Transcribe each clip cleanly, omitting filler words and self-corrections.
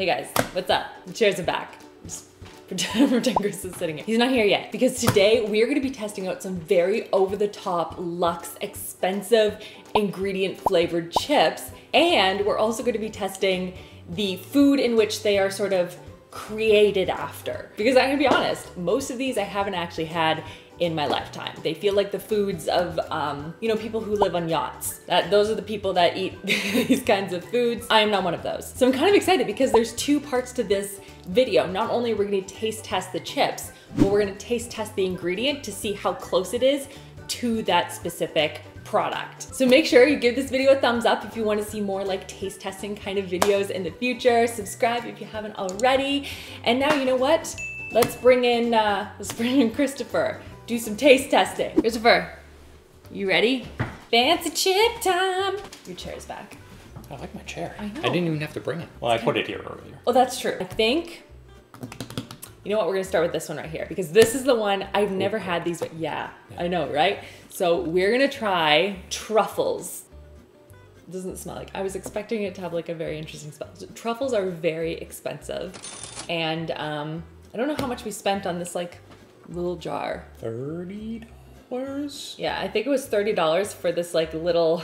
Hey guys, what's up? The chairs are back. Just pretend Chris is sitting here. He's not here yet because today we are going to be testing out some very over-the-top, luxe, expensive ingredient flavored chips, and we're also going to be testing the food in which they are sort of created after. Because I'm gonna be honest, most of these I haven't actually had in my lifetime. They feel like the foods of, you know, people who live on yachts. Those are the people that eat these kinds of foods. I am not one of those. So I'm kind of excited because there's two parts to this video. Not only are we gonna taste test the chips, but we're gonna taste test the ingredient to see how close it is to that specific product. So make sure you give this video a thumbs up if you want to see more like taste testing kind of videos in the future. Subscribe if you haven't already. And now you know what? Let's bring in Christopher. Do some taste testing. Christopher, you ready? Fancy chip time. Your chair's back. I like my chair. I know. I didn't even have to bring it. Well, I put it here earlier. Oh, that's true. I think. You know what, we're gonna start with this one right here because this is the one I've never had these, but yeah, I know, right? So we're gonna try truffles. It doesn't smell like, I was expecting it to have like a very interesting smell. Truffles are very expensive. And I don't know how much we spent on this like little jar. $30? Yeah, I think it was $30 for this like little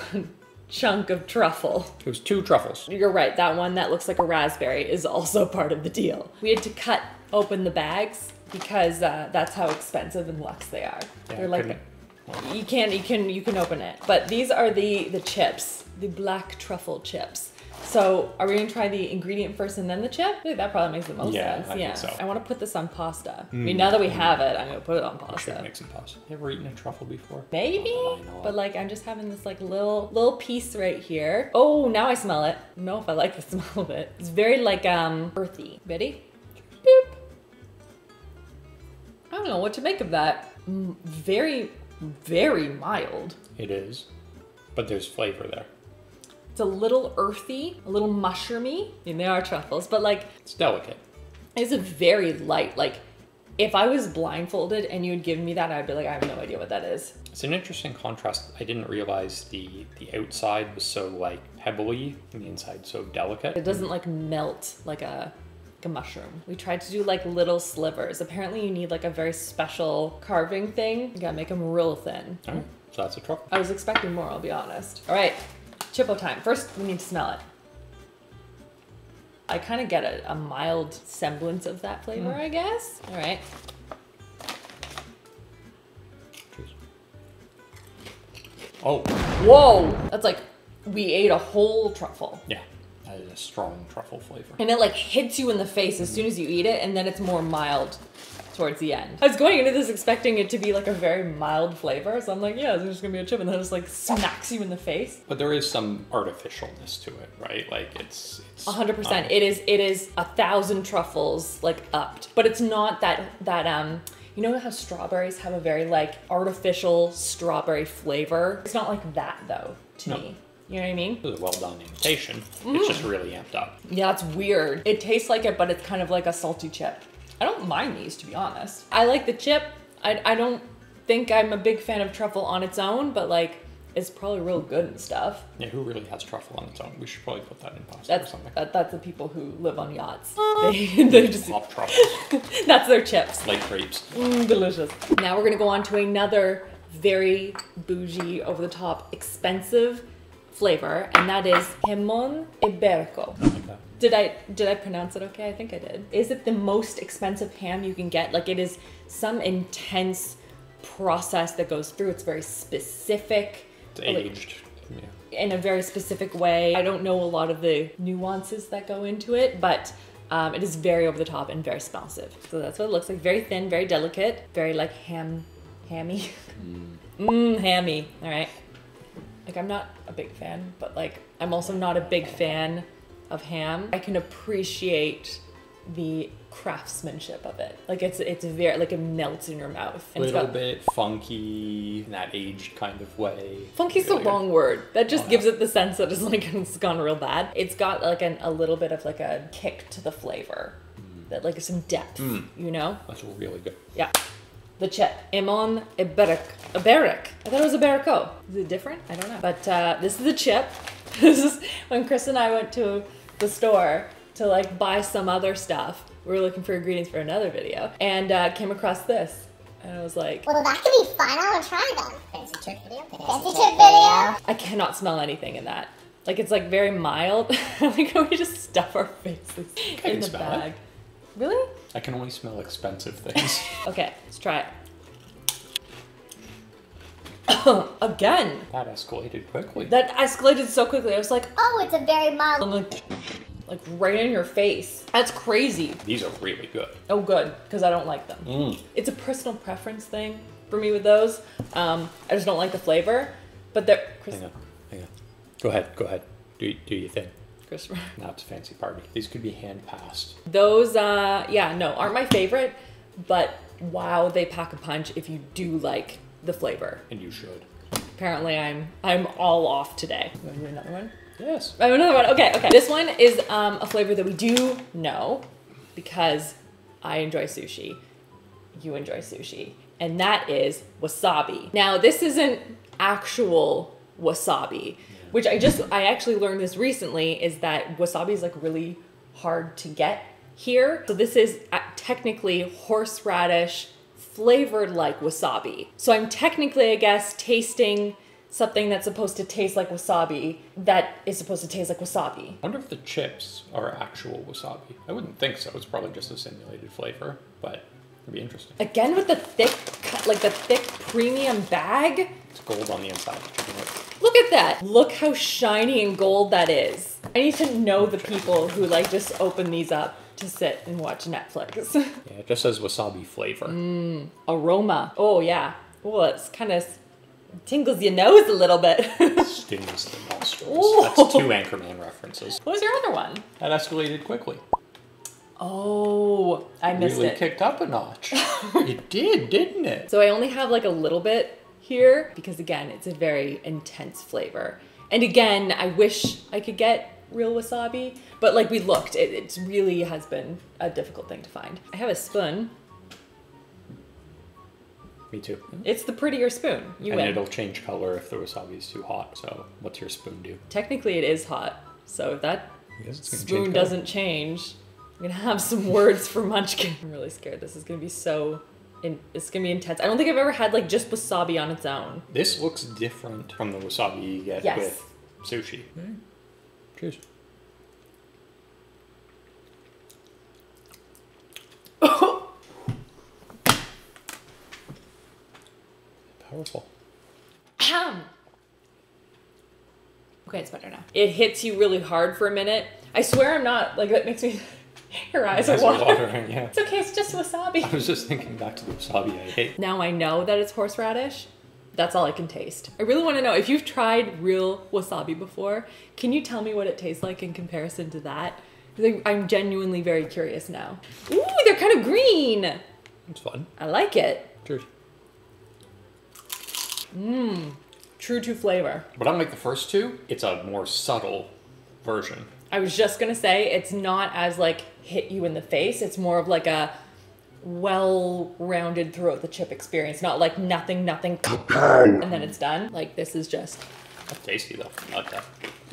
chunk of truffle. It was two truffles. You're right, that one that looks like a raspberry is also part of the deal. We had to cut open the bags because that's how expensive and luxe they are. Yeah, they're like, you can open it. But these are the chips, the black truffle chips. So are we gonna try the ingredient first and then the chip? I think that probably makes the most sense. I think so. I want to put this on pasta. I mean, now that we have it, I'm gonna put it on pasta. I should make some pasta. You ever eaten a truffle before? Maybe, but like I'm just having this like little piece right here. Oh, now I smell it. I don't know if I like the smell of it. It's very like earthy. Ready? Boop. I don't know what to make of that. Very, very mild. It is, but there's flavor there. It's a little earthy, a little mushroomy. I mean, they are truffles, but like... It's delicate. It's a very light, like if I was blindfolded and you had given me that, I'd be like, I have no idea what that is. It's an interesting contrast. I didn't realize the outside was so like pebbly and the inside so delicate. It doesn't like melt like a mushroom. We tried to do like little slivers. Apparently you need like a very special carving thing. You gotta make them real thin. All right, so that's a truffle. I was expecting more, I'll be honest. All right, chippo time. First, we need to smell it. I kind of get a mild semblance of that flavor, I guess. All right. Cheers. Oh. Whoa, that's like, we ate a whole truffle. Yeah. That is a strong truffle flavor. And it like hits you in the face as soon as you eat it, and then it's more mild towards the end. I was going into this expecting it to be like a very mild flavor, so I'm like, yeah, there's just gonna be a chip, and then it just like smacks you in the face. But there is some artificialness to it, right? Like it's 100%. It is 1,000 truffles like upped, but it's not that. You know how strawberries have a very like artificial strawberry flavor? It's not like that though to me. You know what I mean? It was a well-done imitation. It's just really amped up. Yeah, it's weird. It tastes like it, but it's kind of like a salty chip. I don't mind these, to be honest. I like the chip. I don't think I'm a big fan of truffle on its own, but like, it's probably real good and stuff. Yeah, who really has truffle on its own? We should probably put that in pasta or something. That's the people who live on yachts. They just love truffle. That's their chips. Like grapes. Delicious. Now we're gonna go on to another very bougie, over-the-top, expensive flavor, and that is jamón ibérico. Did I pronounce it okay? I think I did. Is it the most expensive ham you can get? Like, it is some intense process that goes through. It's very specific. It's aged. Like, yeah. In a very specific way. I don't know a lot of the nuances that go into it, but it is very over the top and very expensive. So that's what it looks like. Very thin, very delicate, very like hammy. Hammy, all right. Like, I'm not a big fan, but like, I'm also not a big fan of ham. I can appreciate the craftsmanship of it. Like, it's very, like, it melts in your mouth. A little bit funky, in that aged kind of way. Funky's the wrong word. That just gives it the sense that it's like, it's gone real bad. It's got like a little bit of like a kick to the flavor. That like some depth, you know? That's really good. Yeah. The chip, jamón ibérico. I thought it was ibérico. Is it different? I don't know. But this is the chip. This is when Chris and I went to the store to like buy some other stuff. We were looking for ingredients for another video and came across this. And I was like, well, that could be fun. I want to try them. Fancy trick video? Fancy trick video. I cannot smell anything in that. Like, it's like very mild. Like, we just stuff our faces in the bag. It. Really? I can only smell expensive things. Okay, let's try it. Again. That escalated quickly. That escalated so quickly. I was like, oh, it's a very mild. I'm like right in your face. That's crazy. These are really good. Oh, good, because I don't like them. Mm. It's a personal preference thing for me with those. I just don't like the flavor, but they're. Chris, hang on. Go ahead. Do your thing. Chris, now it's a fancy party. These could be hand passed. Those, yeah, no, aren't my favorite, but wow, they pack a punch if you do like the flavor. And you should. Apparently I'm all off today. You want to do another one? Yes. I have another one, okay. This one is a flavor that we do know because I enjoy sushi, you enjoy sushi, and that is wasabi. Now this isn't actual wasabi, which I actually learned this recently, is that wasabi is like really hard to get here. So this is technically horseradish flavored like wasabi. So I'm technically, I guess, tasting something that's supposed to taste like wasabi that is supposed to taste like wasabi. I wonder if the chips are actual wasabi. I wouldn't think so. It's probably just a simulated flavor, but it'd be interesting. Again with the thick, like the thick premium bag. It's gold on the inside. Look at that. Look how shiny and gold that is. I need to know the people who like just open these up to sit and watch Netflix. Yeah, it just says wasabi flavor. Mmm, aroma. Oh yeah. Well, it's kind of tingles your nose a little bit. Stings the nostrils. Ooh. That's two Anchorman references. What was your other one? That escalated quickly. Oh, I missed it. Really kicked up a notch. It did, didn't it? So I only have like a little bit here because again, it's a very intense flavor. And again, I wish I could get real wasabi, but like we looked, it really has been a difficult thing to find. I have a spoon. Me too. It's the prettier spoon. You win. It'll change color if the wasabi is too hot. So what's your spoon do? Technically it is hot. So if that spoon doesn't change, I'm gonna have some words for munchkin. I'm really scared. This is gonna be so, it's gonna be intense. I don't think I've ever had like just wasabi on its own. This looks different from the wasabi you get with sushi. Mm. Cheers. Powerful. Okay, it's better now. It hits you really hard for a minute. I swear I'm not, like that makes me, her eyes are watering. Yeah. It's okay, it's just wasabi. I was just thinking back to the wasabi I hate. Now I know that it's horseradish. That's all I can taste. I really want to know if you've tried real wasabi before, can you tell me what it tastes like in comparison to that? I'm genuinely very curious now. Ooh, they're kind of green. It's fun. I like it. Cheers. Mmm, true to flavor. But unlike the first two, it's a more subtle version. I was just gonna say, it's not as like hit you in the face. It's more of like a well-rounded throughout the chip experience, not like nothing, and then it's done. Like this is just. That's tasty though, I like that.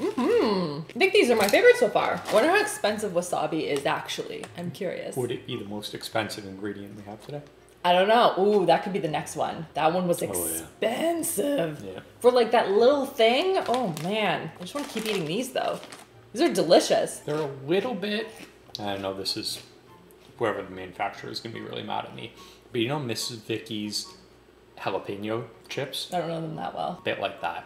I think these are my favorites so far. I wonder how expensive wasabi is actually. I'm curious. Would it be the most expensive ingredient we have today? I don't know. Ooh, that could be the next one. That one was expensive. Yeah. For like that little thing. Oh man. I just want to keep eating these though. These are delicious. They're a little bit, I don't know, this is, whoever the manufacturer is going to be really mad at me. But you know Mrs. Vicky's jalapeno chips? I don't know them that well. A bit like that.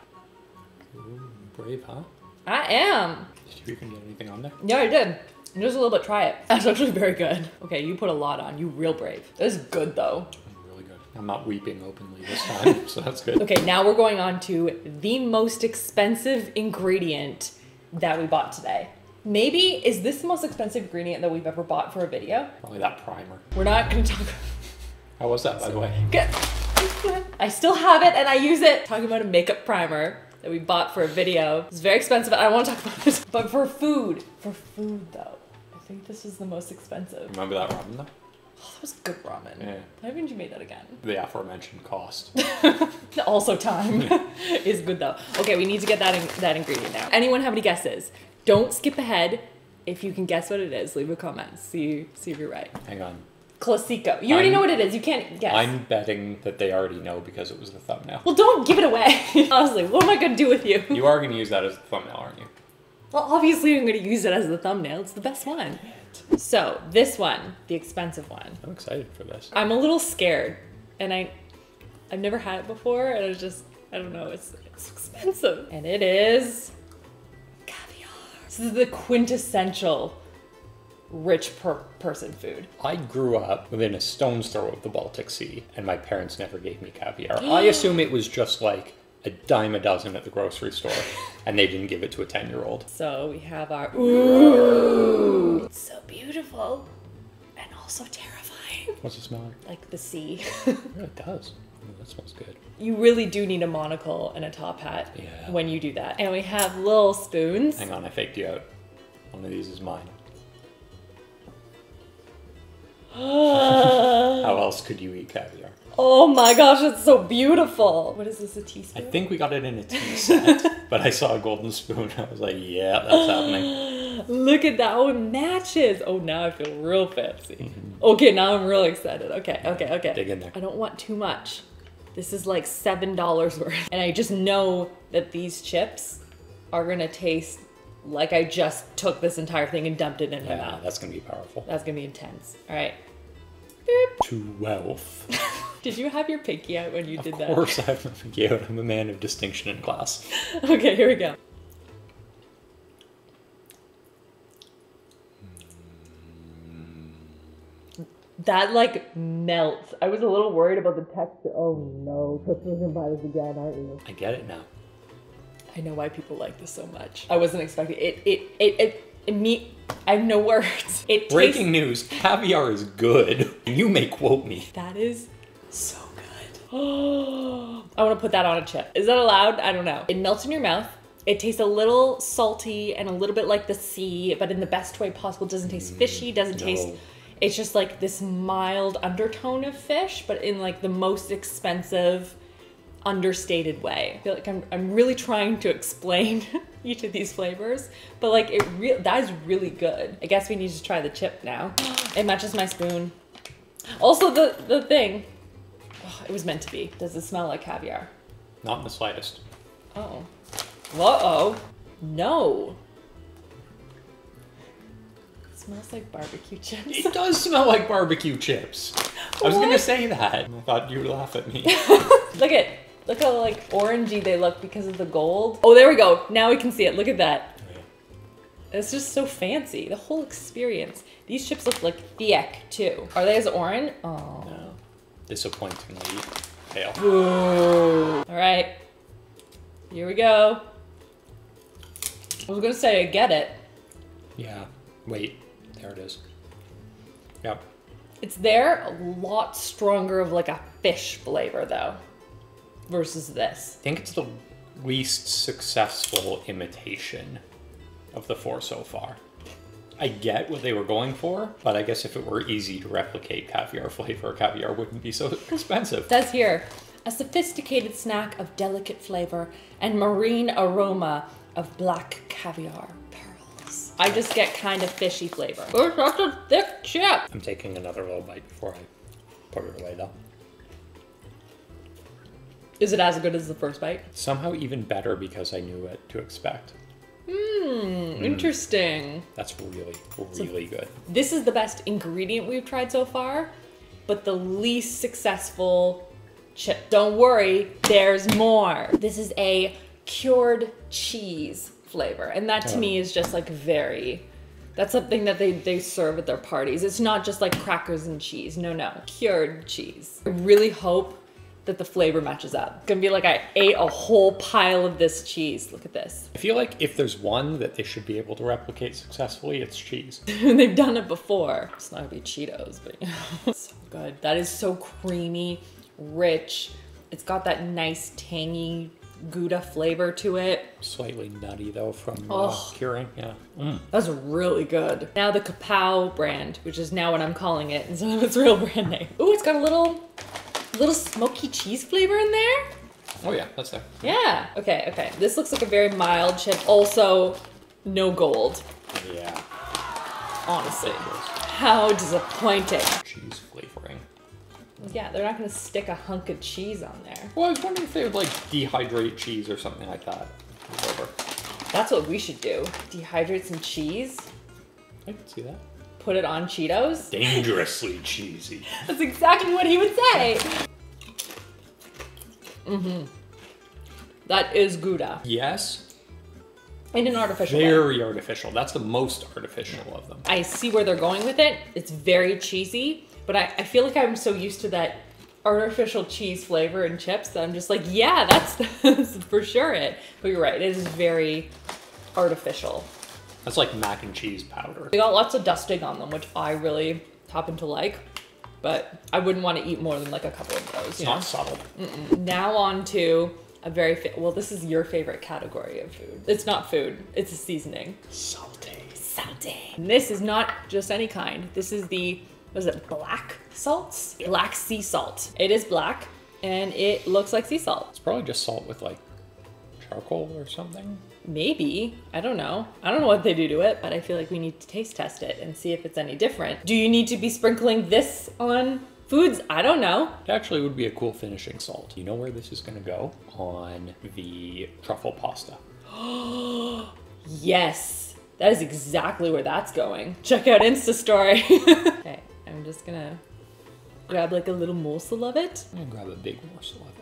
Ooh, brave, huh? I am. Did you even get anything on there? Yeah, I did. Just a little bit, try it. That's actually very good. Okay, you put a lot on. You real brave. This is good though. Really good. I'm not weeping openly this time, so that's good. Okay, now we're going on to the most expensive ingredient that we bought today. Maybe, is this the most expensive ingredient that we've ever bought for a video? Probably that primer. We're not gonna talk about. How was that, by the way? Good. I still have it and I use it. Talking about a makeup primer that we bought for a video. It's very expensive, I don't wanna talk about this. But for food though. I think this is the most expensive. Remember that ramen though? Oh, that was good ramen. Yeah. Why haven't you made that again? The aforementioned cost. Also time is good though. Okay, we need to get that ingredient now. Anyone have any guesses? Don't skip ahead. If you can guess what it is, leave a comment. See if you're right. Hang on. Classico. You already know what it is. You can't guess. I'm betting that they already know because it was the thumbnail. Well, don't give it away. Honestly, what am I going to do with you? You are going to use that as the thumbnail, aren't you? Well, obviously I'm going to use it as the thumbnail. It's the best one. So this one, the expensive one. I'm excited for this. I'm a little scared, and I've never had it before, and it's just, I don't know, it's expensive. And it is caviar. This is the quintessential rich person food. I grew up within a stone's throw of the Baltic Sea, and my parents never gave me caviar. I assume it was just like a dime a dozen at the grocery store, and they didn't give it to a 10-year-old. So we have our, ooh, it's so beautiful and also terrifying. What's it smell like? Like the sea. Yeah, it does. Oh, that smells good. You really do need a monocle and a top hat when you do that. And we have little spoons. Hang on, I faked you out. One of these is mine. How else could you eat caviar? Oh my gosh, it's so beautiful. What is this, a teaspoon? I think we got it in a tea set, but I saw a golden spoon. I was like, yeah, that's happening. Look at that. Oh, it matches. Oh, now I feel real fancy. Mm-hmm. Okay, now I'm really excited. Okay, okay, okay. Dig in there. I don't want too much. This is like $7 worth. And I just know that these chips are going to taste like I just took this entire thing and dumped it in my mouth. That's going to be powerful. That's going to be intense. All right. Boop. 12. Did you have your pinky out when you did that? Of course I have my pinky out. I'm a man of distinction in class. Okay, here we go. That like melts. I was a little worried about the texture. Oh no, Christmas and buy this again, aren't you? I get it now. I know why people like this so much. I wasn't expecting it. I have no words. Breaking news, caviar is good. You may quote me. That is so good. Oh, I want to put that on a chip. Is that allowed? I don't know. It melts in your mouth. It tastes a little salty and a little bit like the sea, but in the best way possible. It doesn't taste fishy, doesn't taste, it's just like this mild undertone of fish, but in like the most expensive, understated way. I feel like I'm really trying to explain each of these flavors, but like that is really good. I guess we need to try the chip now. It matches my spoon. Also the thing, oh, it was meant to be. Does it smell like caviar? Not in the slightest. Oh, uh-oh, no. It smells like barbecue chips. It does smell like barbecue chips. What? I was gonna say that. I thought you would laugh at me. Look how like orangey they look because of the gold. Oh, there we go. Now we can see it. Look at that. Oh, yeah. It's just so fancy. The whole experience. These chips look like thick too. Are they as orange? Oh. No. Disappointingly pale. Ooh. All right. Here we go. I was gonna say I get it. Yeah. Wait. There it is. Yep. It's there. A lot stronger of like a fish flavor though. Versus this. I think it's the least successful imitation of the four so far. I get what they were going for, but I guess if it were easy to replicate caviar flavor, caviar wouldn't be so expensive. It says here, a sophisticated snack of delicate flavor and marine aroma of black caviar pearls. I just get kind of fishy flavor. Oh, that's a thick chip. I'm taking another little bite before I put it away though. Is it as good as the first bite? Somehow even better because I knew what to expect. Mmm, interesting. That's really, really good. This is the best ingredient we've tried so far, but the least successful chip. Don't worry, there's more. This is a cured cheese flavor. And that to me is just like very, that's something that they serve at their parties. It's not just like crackers and cheese. No, no, cured cheese. I really hope that the flavor matches up. It's gonna be like I ate a whole pile of this cheese. Look at this. I feel like if there's one that they should be able to replicate successfully, it's cheese. They've done it before. It's not gonna be Cheetos, but you know. So good. That is so creamy, rich. It's got that nice tangy Gouda flavor to it. Slightly nutty though from curing, yeah. Mm. That's really good. Now the Kapow brand, which is now what I'm calling it instead of its real brand name. Ooh, it's got a little smoky cheese flavor in there? Oh yeah, that's there. Yeah, okay, okay. This looks like a very mild chip. Also, no gold. Yeah. Honestly. How disappointing. Cheese flavoring. Yeah, they're not gonna stick a hunk of cheese on there. Well, I was wondering if they would like dehydrate cheese or something like that. Whatever. That's what we should do. Dehydrate some cheese. I can see that. Put it on Cheetos. Dangerously cheesy. That's exactly what he would say. Mm-hmm. That is Gouda. Yes. In an artificial way. Very artificial. That's the most artificial of them. I see where they're going with it. It's very cheesy, but I feel like I'm so used to that artificial cheese flavor in chips that I'm just like, yeah, that's for sure it. But you're right, it is very artificial. That's like mac and cheese powder. They got lots of dusting on them, which I really happen to like, but I wouldn't want to eat more than like a couple of those. It's not subtle. Mm-mm. Now on to a very, well, this is your favorite category of food. It's not food, it's a seasoning. Saute. Saute. And this is not just any kind. This is the, what is it, black salts? Yeah. Black sea salt. It is black and it looks like sea salt. It's probably just salt with like charcoal or something. Maybe, I don't know. I don't know what they do to it, but I feel like we need to taste test it and see if it's any different. Do you need to be sprinkling this on foods? I don't know. It actually would be a cool finishing salt. You know where this is gonna go? On the truffle pasta. Yes, that is exactly where that's going. Check out Insta story. Okay, I'm just gonna grab like a little morsel of it. I'm gonna grab a big morsel of it.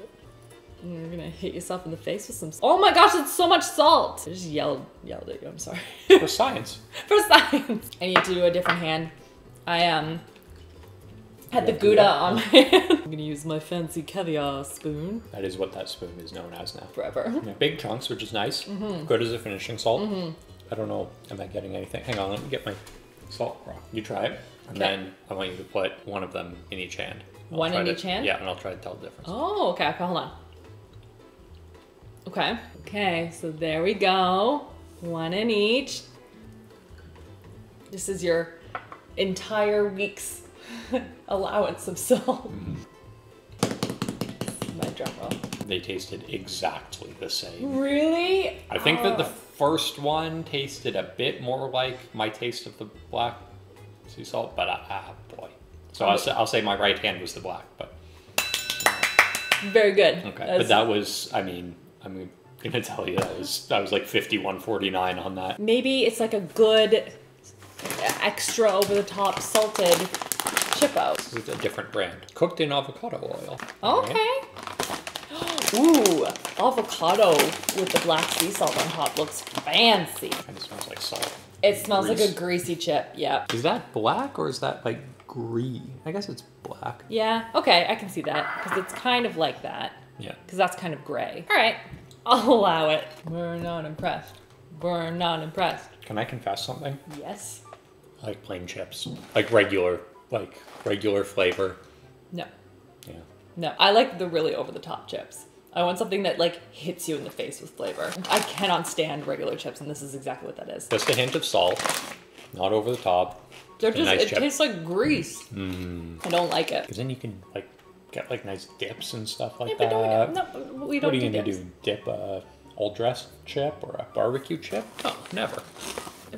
You're gonna hit yourself in the face with some salt. Oh my gosh, that's so much salt. I just yelled at you, I'm sorry. For science. For science. I need to do a different hand. I had the Gouda on my hand. I'm gonna use my fancy caviar spoon. That is what that spoon is known as now. Forever. You know, big chunks, which is nice. Mm-hmm. Good as a finishing salt. Mm-hmm. I don't know, am I getting anything? Hang on, let me get my salt rock. You try it, and then I want you to put one of them in each hand. One in each hand? Yeah, and I'll try to tell the difference. Oh, okay, hold on. Okay. Okay, so there we go. One in each. This is your entire week's allowance of salt. Mm-hmm. My drum roll. They tasted exactly the same. Really? I think that the first one tasted a bit more like my taste of the black sea salt, but boy. So I'll say my right hand was the black, but. Very good. Okay, but that was, I mean, I'm gonna tell you that was like 51.49 on that. Maybe it's like a good extra over the top salted chippo. This is a different brand. Cooked in avocado oil. Okay. Right? Ooh, avocado with the black sea salt on top looks fancy. And it smells like salt. It smells like a greasy chip, yeah. Is that black or is that like green? I guess it's black. Yeah, okay, I can see that because it's kind of like that. Yeah. Because that's kind of gray. All right, I'll allow it. We're not impressed. We're not impressed. Can I confess something? Yes. I like plain chips. Like regular flavor. No. Yeah. No, I like the really over the top chips. I want something that like hits you in the face with flavor. I cannot stand regular chips and this is exactly what that is. Just a hint of salt, not over the top. They're just, nice it tastes like grease. Mm. I don't like it. Because then you can like, get like nice dips and stuff like that. No, we don't do dips. What are you gonna do? Dip a all dressed chip or a barbecue chip? Oh, never.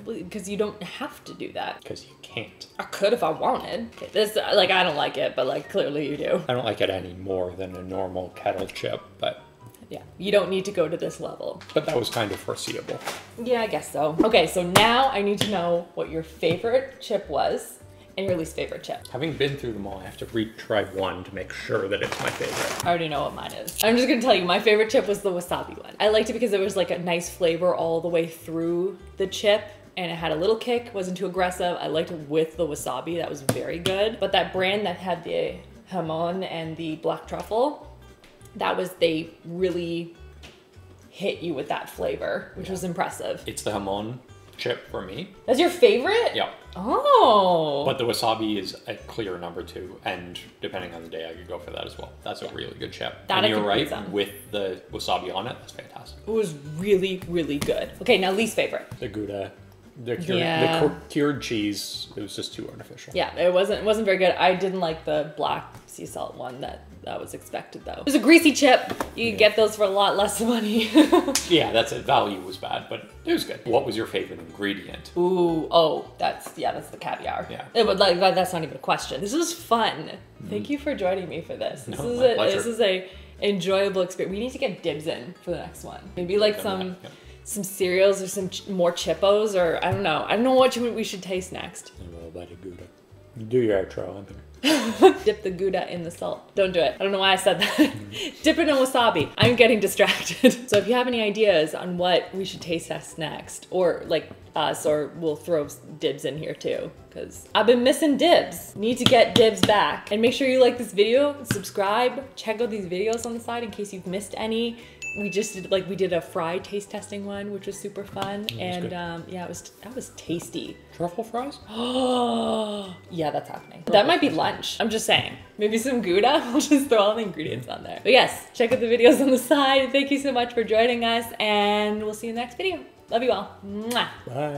Because you don't have to do that. Because you can't. I could if I wanted. This, like, I don't like it, but like clearly you do. I don't like it any more than a normal kettle chip, but. Yeah, you don't need to go to this level. But that was kind of foreseeable. Yeah, I guess so. Okay, so now I need to know what your favorite chip was. And your least favorite chip. Having been through them all, I have to retry one to make sure that it's my favorite. I already know what mine is. I'm just gonna tell you, my favorite chip was the wasabi one. I liked it because it was like a nice flavor all the way through the chip and it had a little kick, wasn't too aggressive. I liked it with the wasabi, that was very good. But that brand that had the jamón and the black truffle, that was, they really hit you with that flavor, which was impressive. It's the jamón chip for me. That's your favorite? Yeah. Oh. But the wasabi is a clear number 2, and depending on the day, I could go for that as well. That's a really good chip. That and you're right, with the wasabi on it, that's fantastic. It was really, really good. Okay, now least favorite. The Gouda The cured cheese, it was just too artificial. Yeah, it wasn't very good. I didn't like the black sea salt one that was expected though. It was a greasy chip. You could get those for a lot less money. Yeah, that's it. Value was bad, but it was good. What was your favorite ingredient? Ooh, that's the caviar. Yeah. That's not even a question. This was fun. Mm. Thank you for joining me for this. This is an enjoyable experience. We need to get dibs in for the next one. Maybe like some cereals or some more chippos, or I don't know. I don't know what we should taste next. I'm all about the Gouda. Do your outro on there. Dip the Gouda in the salt. Don't do it. I don't know why I said that. Dip it in wasabi. I'm getting distracted. So if you have any ideas on what we should taste next, or like us, or we'll throw dibs in here too, because I've been missing dibs. Need to get dibs back. And make sure you like this video, subscribe, check out these videos on the side in case you've missed any. We just did a fry taste testing one, which was super fun, that was tasty. Truffle fries? Oh, yeah, that's happening. That might be lunch. I'm just saying, maybe some Gouda. We'll just throw all the ingredients on there. But yes, check out the videos on the side. Thank you so much for joining us, and we'll see you in the next video. Love you all. Mwah. Bye.